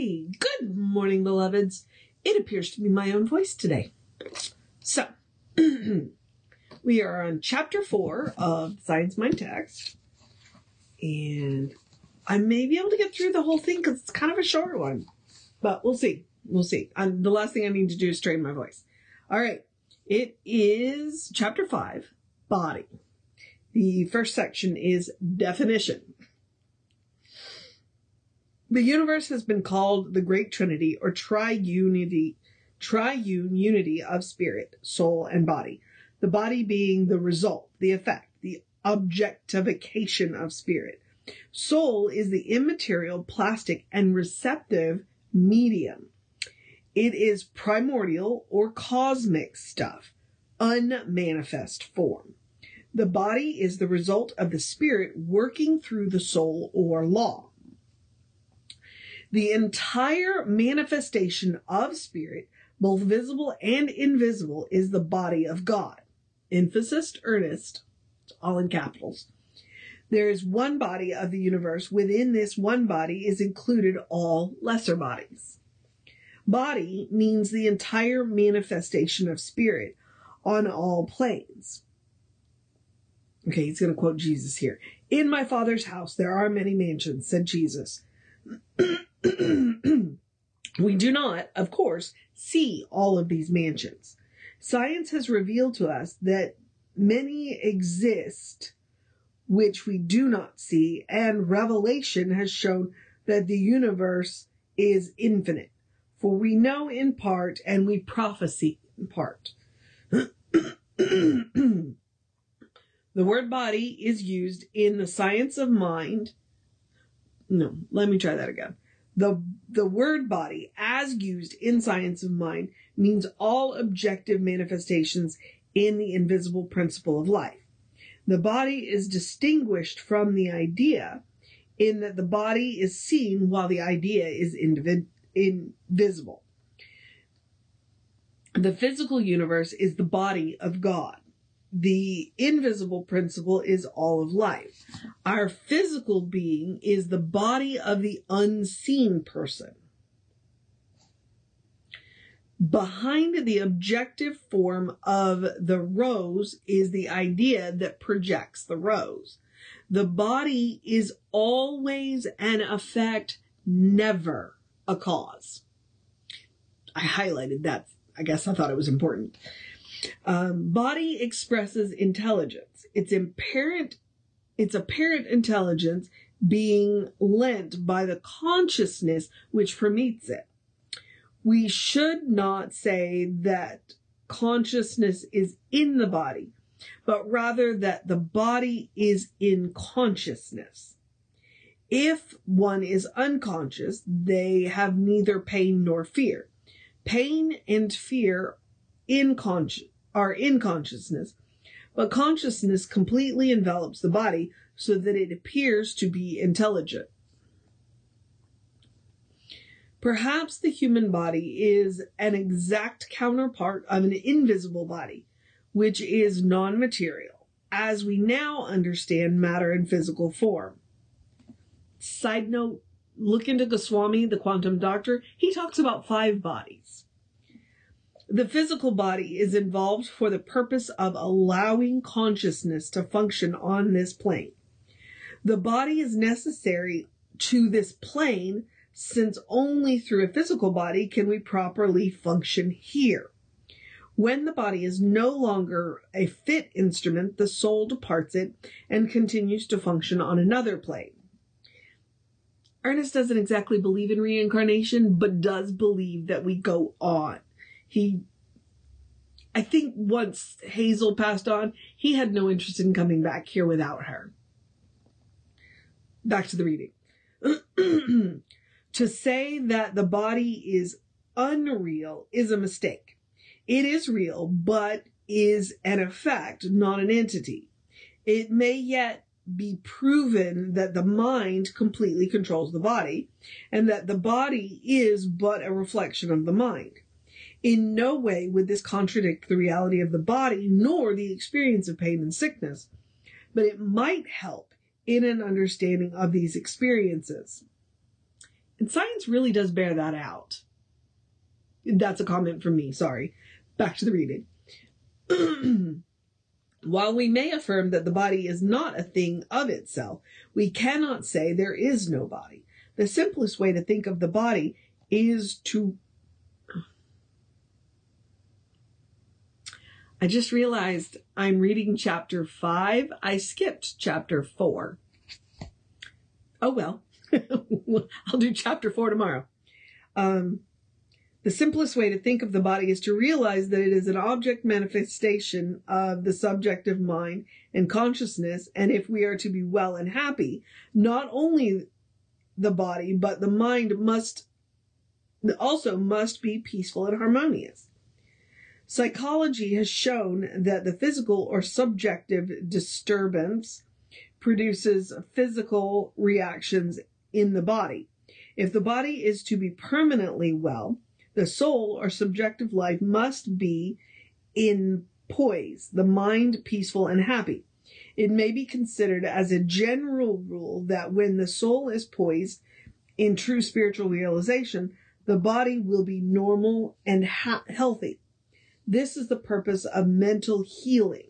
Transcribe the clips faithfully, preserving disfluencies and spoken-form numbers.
Hey, good morning, beloveds. It appears to be my own voice today. So, we are on chapter four of Science Mind Text, and I may be able to get through the whole thing because it's kind of a short one, but we'll see. We'll see. Um, the last thing I need to do is train my voice. All right. It is chapter five, Body. The first section is Definition. The universe has been called the Great Trinity or Triunity, triune unity of spirit, soul, and body. The body being the result, the effect, the objectification of spirit. Soul is the immaterial, plastic, and receptive medium. It is primordial or cosmic stuff, unmanifest form. The body is the result of the spirit working through the soul or law. The entire manifestation of spirit, both visible and invisible, is the body of God. Emphasis, Ernest, all in capitals. There is one body of the universe. Within this one body is included all lesser bodies. Body means the entire manifestation of spirit on all planes. Okay, he's going to quote Jesus here. In my Father's house there are many mansions, said Jesus. We do not, of course, see all of these mansions. Science has revealed to us that many exist which we do not see, and revelation has shown that the universe is infinite, for we know in part and we prophesy in part. The word body is used in the Science of Mind. No, let me try that again. The, the word body, as used in Science of Mind, means all objective manifestations in the invisible principle of life. The body is distinguished from the idea in that the body is seen while the idea is individ- invisible. The physical universe is the body of God. The invisible principle is all of life. Our physical being is the body of the unseen person. Behind the objective form of the rose is the idea that projects the rose. The body is always an effect, never a cause. I highlighted that. I guess I thought it was important. Um, body expresses intelligence. It's apparent, it's apparent intelligence being lent by the consciousness which permeates it. We should not say that consciousness is in the body, but rather that the body is in consciousness. If one is unconscious, they have neither pain nor fear. Pain and fear in conscious are in consciousness, but consciousness completely envelops the body so that it appears to be intelligent. Perhaps the human body is an exact counterpart of an invisible body, which is non-material, as we now understand matter in physical form. Side note, look into Goswami, the quantum doctor. He talks about five bodies. The physical body is involved for the purpose of allowing consciousness to function on this plane. The body is necessary to this plane since only through a physical body can we properly function here. When the body is no longer a fit instrument, the soul departs it and continues to function on another plane. Ernest doesn't exactly believe in reincarnation, but does believe that we go on. He, I think once Hazel passed on, he had no interest in coming back here without her. Back to the reading. To say that the body is unreal is a mistake. It is real, but is an effect, not an entity. It may yet be proven that the mind completely controls the body, and that the body is but a reflection of the mind. In no way would this contradict the reality of the body, nor the experience of pain and sickness, but it might help in an understanding of these experiences. And science really does bear that out. That's a comment from me, sorry. Back to the reading. While we may affirm that the body is not a thing of itself, we cannot say there is no body. The simplest way to think of the body is to... I just realized I'm reading chapter five. I skipped chapter four. Oh, well, I'll do chapter four tomorrow. Um, the simplest way to think of the body is to realize that it is an object manifestation of the subjective mind and consciousness. And if we are to be well and happy, not only the body, but the mind must also must be peaceful and harmonious. Psychology has shown that the physical or subjective disturbance produces physical reactions in the body. If the body is to be permanently well, the soul or subjective life must be in poise, the mind peaceful and happy. It may be considered as a general rule that when the soul is poised in true spiritual realization, the body will be normal and ha- healthy. This is the purpose of mental healing,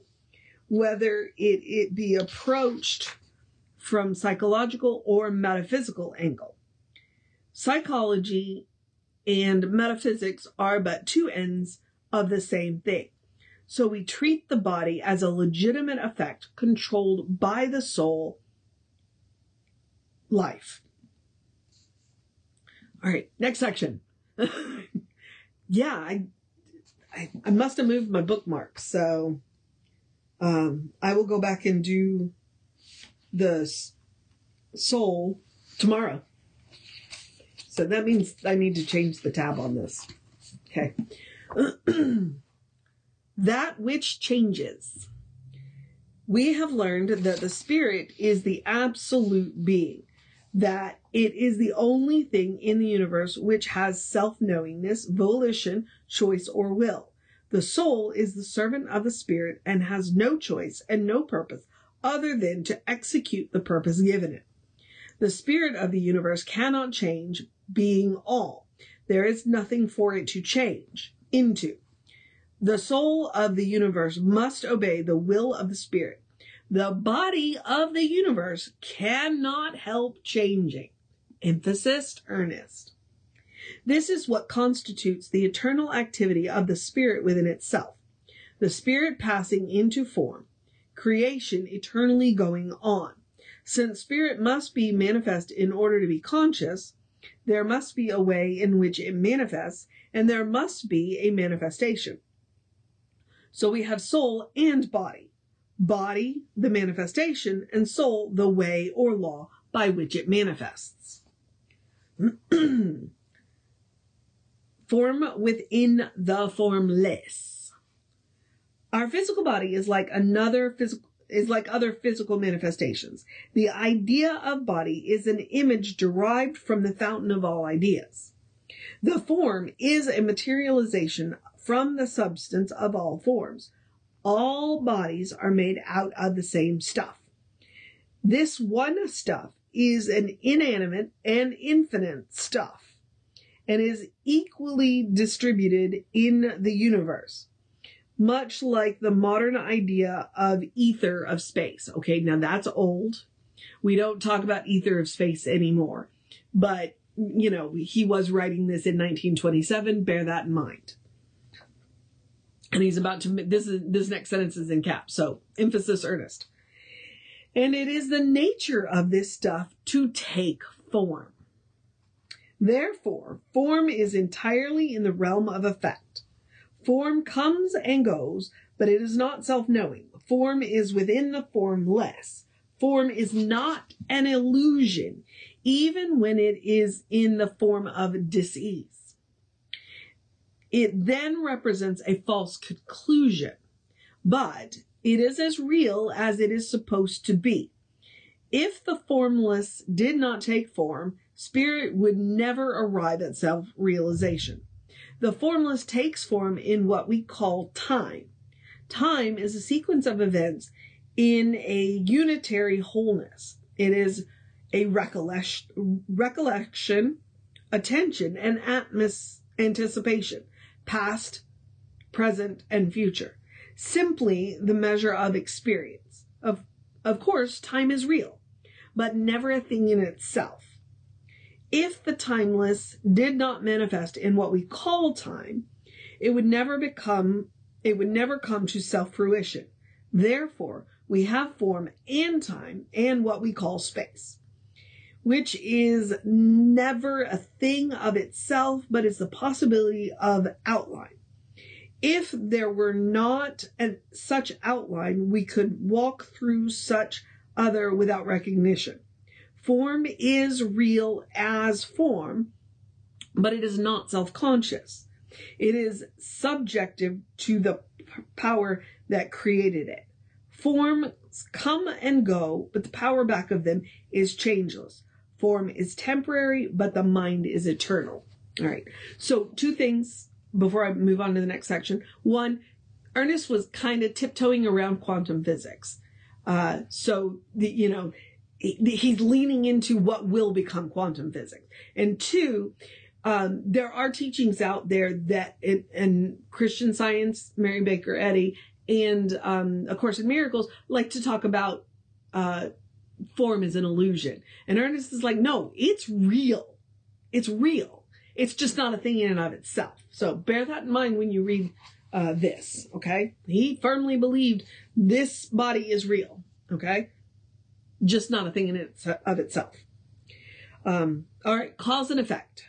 whether it, it be approached from psychological or metaphysical angle. Psychology and metaphysics are but two ends of the same thing. So we treat the body as a legitimate effect controlled by the soul life. All right, next section. yeah, I... I, I must have moved my bookmark, so um, I will go back and do the soul tomorrow. So that means I need to change the tab on this. Okay. That which changes. We have learned that the spirit is the absolute being, that it is the only thing in the universe which has self-knowingness, volition, choice, or will. The soul is the servant of the spirit and has no choice and no purpose other than to execute the purpose given it. The spirit of the universe cannot change, being all. There is nothing for it to change into. The soul of the universe must obey the will of the spirit. The body of the universe cannot help changing. Emphasis, Ernest. This is what constitutes the eternal activity of the spirit within itself. The spirit passing into form, creation eternally going on. Since spirit must be manifest in order to be conscious, there must be a way in which it manifests, and there must be a manifestation. So we have soul and body. Body, the manifestation, and soul, the way or law by which it manifests. Form within the formless. Our physical body is like another physical is like other physical manifestations. The idea of body is an image derived from the fountain of all ideas. The form is a materialization from the substance of all forms. All bodies are made out of the same stuff. This one stuff is an inanimate and infinite stuff and is equally distributed in the universe, much like the modern idea of ether of space. Okay, now that's old. We don't talk about ether of space anymore, but, you know, he was writing this in nineteen twenty-seven. Bear that in mind. And he's about to, this is, this next sentence is in caps, so emphasis earnest. And it is the nature of this stuff to take form. Therefore, form is entirely in the realm of effect. Form comes and goes, but it is not self-knowing. Form is within the formless. Form is not an illusion, even when it is in the form of disease. It then represents a false conclusion, but it is as real as it is supposed to be. If the formless did not take form, spirit would never arrive at self-realization. The formless takes form in what we call time. Time is a sequence of events in a unitary wholeness. It is a recollection attention, and atmos anticipation, past, present, and future. Simply the measure of experience. Of, of course, time is real, but never a thing in itself. If the timeless did not manifest in what we call time, it would never become, it would never come to self-fruition. Therefore, we have form and time and what we call space, which is never a thing of itself, but is the possibility of outline. If there were not an, such outline, we could walk through such other without recognition. Form is real as form, but it is not self-conscious. It is subjective to the power that created it. Forms come and go, but the power back of them is changeless. Form is temporary, but the mind is eternal. All right. So two things before I move on to the next section. One, Ernest was kind of tiptoeing around quantum physics. Uh, so, the, you know, he, he's leaning into what will become quantum physics. And two, Um, there are teachings out there that in, in Christian Science, Mary Baker Eddy, and um, A Course in Miracles like to talk about uh, form as an illusion. And Ernest is like, no, it's real. It's real. It's just not a thing in and of itself. So bear that in mind when you read uh, this, okay? He firmly believed this body is real, okay? Just not a thing in it of itself. Um, all right, cause and effect.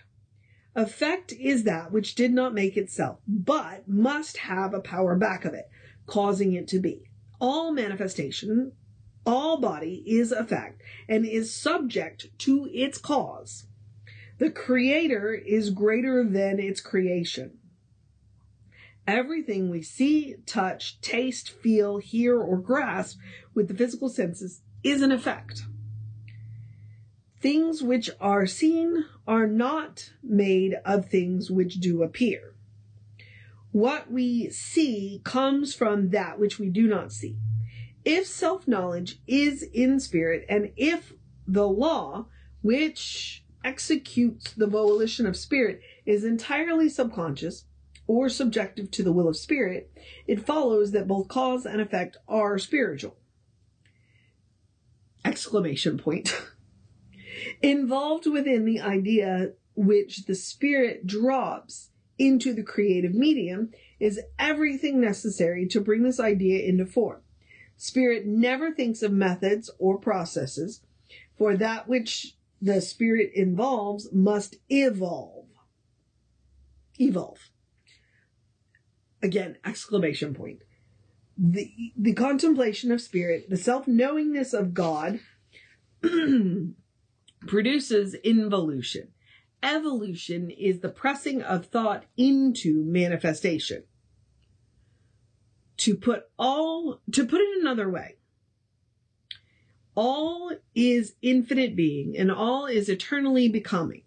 Effect is that which did not make itself, but must have a power back of it, causing it to be. All manifestation, all body is effect, and is subject to its cause. The creator is greater than its creation. Everything we see, touch, taste, feel, hear, or grasp with the physical senses is an effect. Things which are seen are not made of things which do appear. What we see comes from that which we do not see. If self-knowledge is in spirit, and if the law which executes the volition of spirit is entirely subconscious or subjective to the will of spirit, it follows that both cause and effect are spiritual! Exclamation point. Involved within the idea which the spirit drops into the creative medium is everything necessary to bring this idea into form. Spirit never thinks of methods or processes, for that which the spirit involves must evolve. Evolve. Again, exclamation point. The, the contemplation of spirit, the self-knowingness of God, produces involution. Evolution is the pressing of thought into manifestation. To put all, to put it another way, all is infinite being and all is eternally becoming.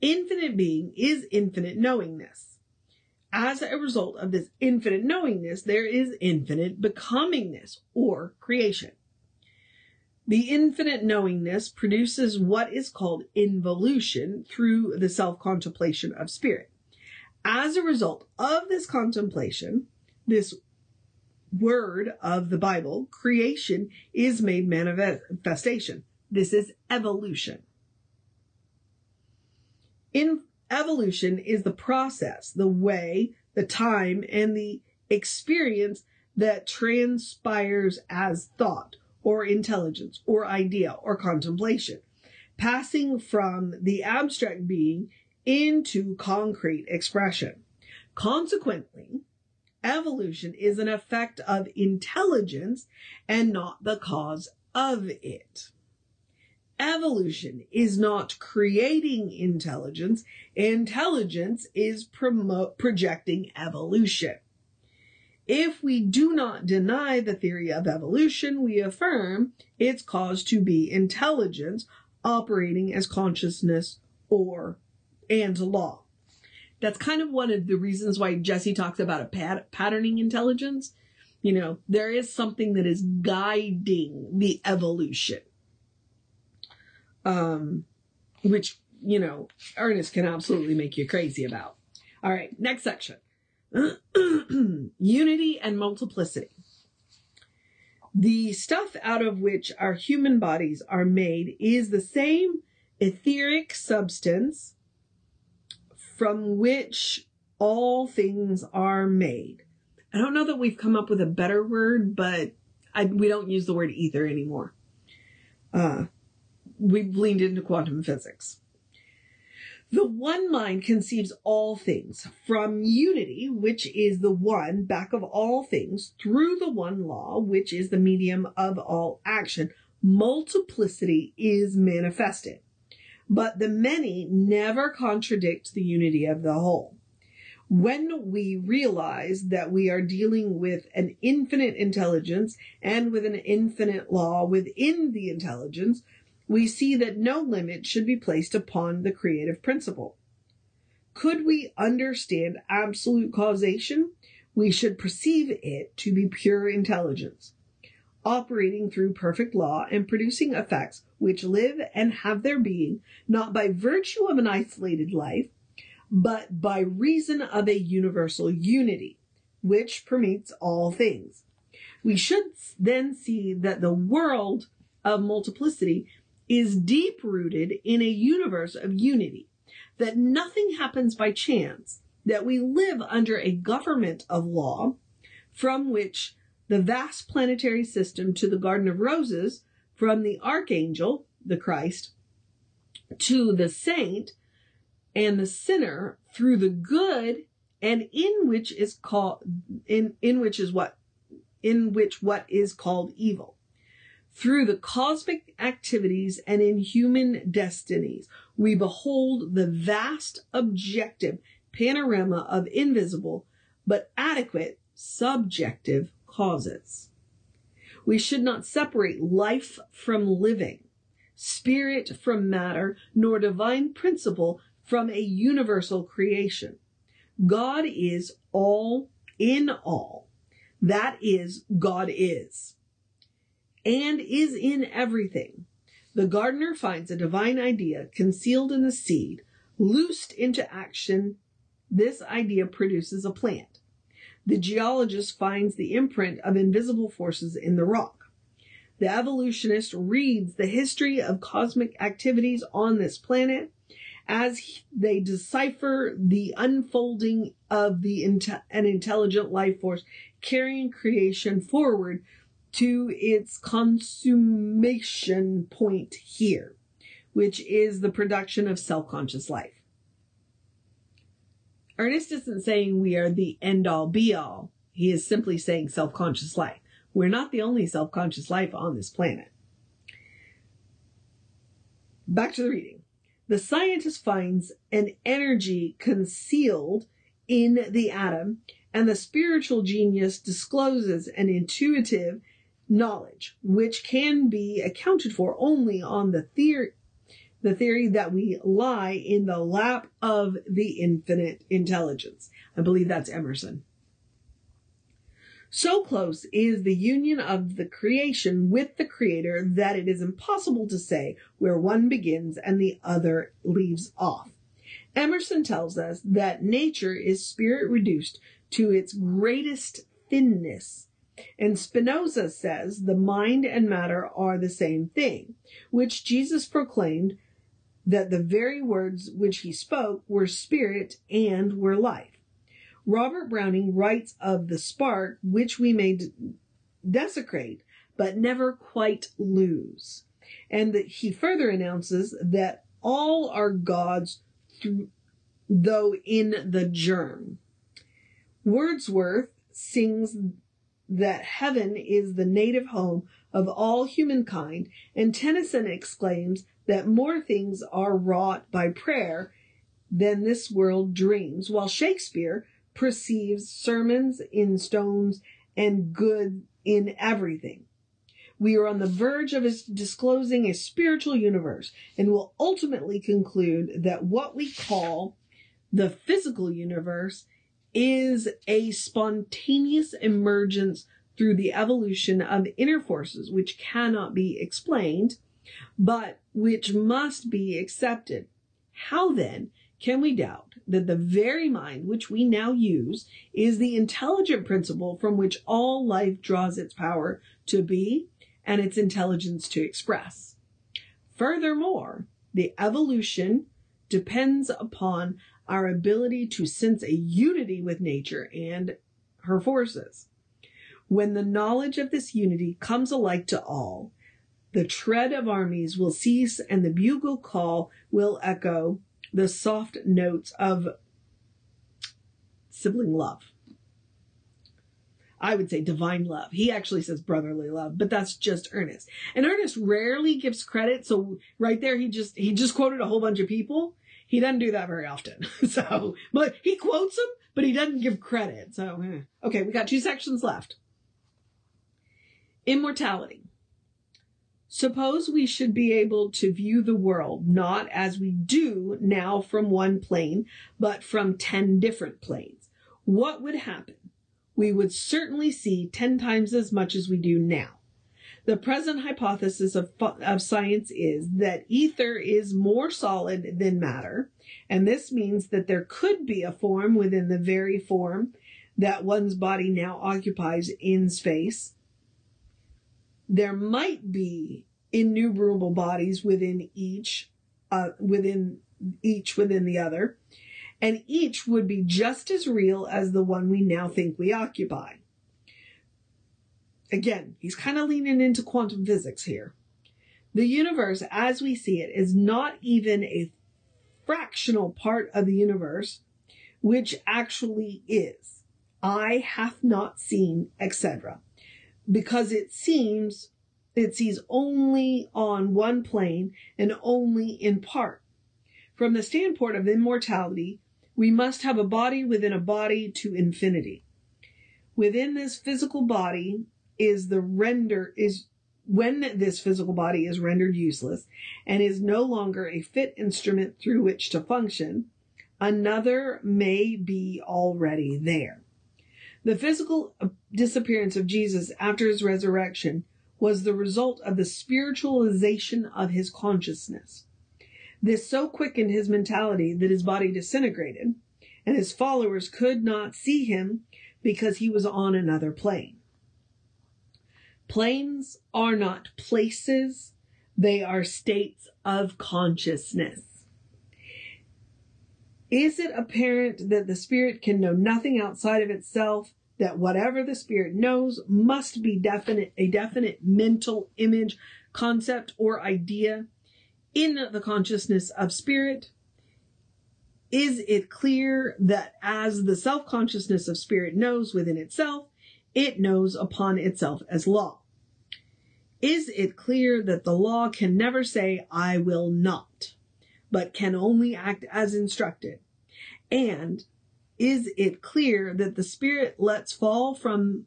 Infinite being is infinite knowingness. As a result of this infinite knowingness, there is infinite becomingness or creation. The infinite knowingness produces what is called involution through the self-contemplation of spirit. As a result of this contemplation, this word of the Bible, creation is made manifestation. This is evolution. In evolution is the process, the way, the time, and the experience that transpires as thought, or intelligence, or idea, or contemplation, passing from the abstract being into concrete expression. Consequently, evolution is an effect of intelligence and not the cause of it. Evolution is not creating intelligence. Intelligence is promo- projecting evolution. If we do not deny the theory of evolution, we affirm its cause to be intelligence operating as consciousness or and law. That's kind of one of the reasons why Jesse talks about a pat- patterning intelligence. You know, there is something that is guiding the evolution, um, which you know, Ernest can absolutely make you crazy about. All right, next section. Unity and multiplicity. The stuff out of which our human bodies are made is the same etheric substance from which all things are made. I don't know that we've come up with a better word, but I, we don't use the word ether anymore. Uh, we've leaned into quantum physics. The one mind conceives all things from unity, which is the one back of all things, through the one law, which is the medium of all action. Multiplicity is manifested, but the many never contradict the unity of the whole. When we realize that we are dealing with an infinite intelligence and with an infinite law within the intelligence, we see that no limit should be placed upon the creative principle. Could we understand absolute causation, we should perceive it to be pure intelligence, operating through perfect law and producing effects which live and have their being, not by virtue of an isolated life, but by reason of a universal unity, which permeates all things. We should then see that the world of multiplicity is deep-rooted in a universe of unity, that nothing happens by chance, that we live under a government of law from which the vast planetary system to the Garden of Roses, from the Archangel, the Christ, to the saint and the sinner, through the good and in which is called in, in which is what in which what is called evil, through the cosmic activities and in human destinies, we behold the vast objective panorama of invisible but adequate subjective causes. We should not separate life from living, spirit from matter, nor divine principle from a universal creation. God is all in all. That is, God is, and is in everything. The gardener finds a divine idea concealed in the seed. Loosed into action, this idea produces a plant. The geologist finds the imprint of invisible forces in the rock. The evolutionist reads the history of cosmic activities on this planet as they decipher the unfolding of the inte- an intelligent life force carrying creation forward to its consummation point here, which is the production of self-conscious life. Ernest isn't saying we are the end-all be-all. He is simply saying self-conscious life. We're not the only self-conscious life on this planet. Back to the reading. The scientist finds an energy concealed in the atom, and the spiritual genius discloses an intuitive knowledge, which can be accounted for only on the theory, the theory that we lie in the lap of the infinite intelligence. I believe that's Emerson. So close is the union of the creation with the creator that it is impossible to say where one begins and the other leaves off. Emerson tells us that nature is spirit reduced to its greatest thinness. And Spinoza says the mind and matter are the same thing, which Jesus proclaimed that the very words which he spoke were spirit and were life. Robert Browning writes of the spark which we may desecrate but never quite lose. And that he further announces that all are God's through, though in the germ. Wordsworth sings that heaven is the native home of all humankind, and Tennyson exclaims that more things are wrought by prayer than this world dreams, while Shakespeare perceives sermons in stones and good in everything. We are on the verge of disclosing a spiritual universe, and will ultimately conclude that what we call the physical universe is a spontaneous emergence through the evolution of inner forces which cannot be explained, but which must be accepted, How then can we doubt that the very mind which we now use is the intelligent principle from which all life draws its power to be and its intelligence to express? Furthermore, the evolution depends upon our ability to sense a unity with nature and her forces. When the knowledge of this unity comes alike to all, the tread of armies will cease and the bugle call will echo the soft notes of sibling love. I would say divine love. He actually says brotherly love, but that's just Ernest. And Ernest rarely gives credit. So right there, he just, he just quoted a whole bunch of people. He doesn't do that very often. So, but he quotes them, but he doesn't give credit. So, okay, we got two sections left. Immortality. Suppose we should be able to view the world, not as we do now from one plane, but from ten different planes. What would happen? We would certainly see ten times as much as we do now. The present hypothesis of, of science is that ether is more solid than matter, and this means that there could be a form within the very form that one's body now occupies in space. There might be innumerable bodies within each, uh, within each within the other, and each would be just as real as the one we now think we occupy. Again, he's kind of leaning into quantum physics here. The universe as we see it is not even a fractional part of the universe, which actually is. I have not seen, et cetera. Because it seems it sees only on one plane and only in part. From the standpoint of immortality, we must have a body within a body to infinity. Within this physical body is the render is when this physical body is rendered useless and is no longer a fit instrument through which to function, another may be already there. The physical disappearance of Jesus after his resurrection was the result of the spiritualization of his consciousness. This so quickened his mentality that his body disintegrated, and his followers could not see him because he was on another plane. Planes are not places, they are states of consciousness. Is it apparent that the spirit can know nothing outside of itself, that whatever the spirit knows must be definite, a definite mental image, concept, or idea in the consciousness of spirit? Is it clear that as the self-consciousness of spirit knows within itself, it knows upon itself as law? Is it clear that the law can never say, I will not, but can only act as instructed? And is it clear that the spirit lets fall from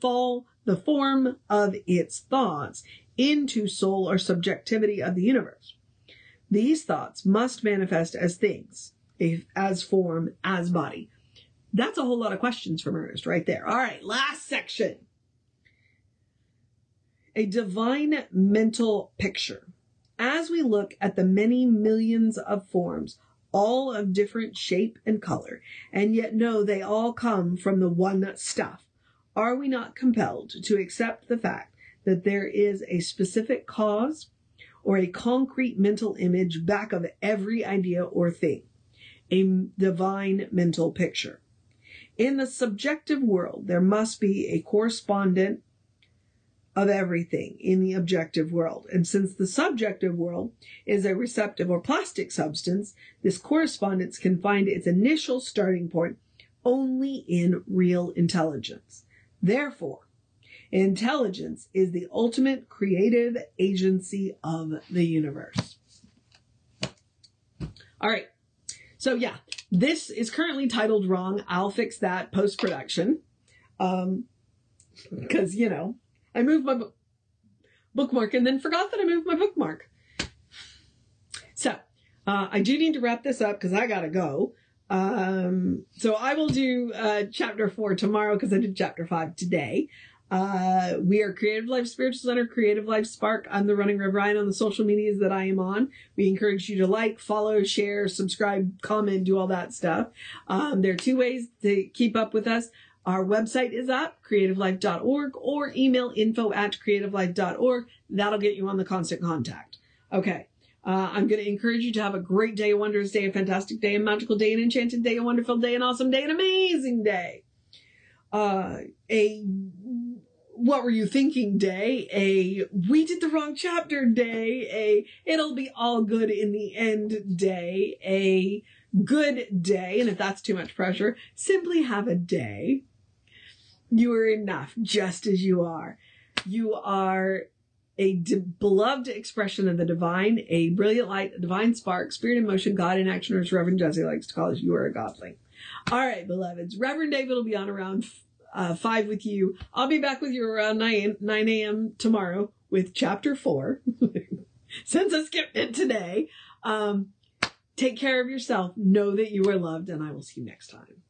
fall the form of its thoughts into soul or subjectivity of the universe? These thoughts must manifest as things, as form, as body. That's a whole lot of questions from Ernest right there. All right, last section. A divine mental picture. As we look at the many millions of forms, all of different shape and color, and yet know they all come from the one stuff, are we not compelled to accept the fact that there is a specific cause or a concrete mental image back of every idea or thing? A divine mental picture. In the subjective world, there must be a correspondent of everything in the objective world. And since the subjective world is a receptive or plastic substance, this correspondence can find its initial starting point only in real intelligence. Therefore, intelligence is the ultimate creative agency of the universe. All right. So yeah, this is currently titled wrong. I'll fix that post-production. Um, because, you know, I moved my book bookmark and then forgot that I moved my bookmark. So uh, I do need to wrap this up because I got to go. Um, so I will do uh, chapter four tomorrow because I did chapter five today. Uh, we are Creative Life Spiritual Center, Creative Life Spark. I'm the Running Reverend Ryan on the social medias that I am on. We encourage you to like, follow, share, subscribe, comment, do all that stuff. Um, there are two ways to keep up with us. Our website is up, creative life dot org, or email info at creative life dot org. That'll get you on the constant contact. Okay. Uh, I'm going to encourage you to have a great day, a wondrous day, a fantastic day, a magical day, an enchanted day, a wonderful day, an awesome day, an amazing day, uh, a what were you thinking day, a we did the wrong chapter day, a it'll be all good in the end day, a good day, and if that's too much pressure, simply have a day. You are enough just as you are. You are a beloved expression of the divine, a brilliant light, a divine spark, spirit in motion, God in action, or as Reverend Jesse likes to call it, you are a godling. All right, beloveds. Reverend David will be on around uh, five with you. I'll be back with you around nine a m tomorrow with chapter four, since I skipped it today. Um, take care of yourself. Know that you are loved, and I will see you next time.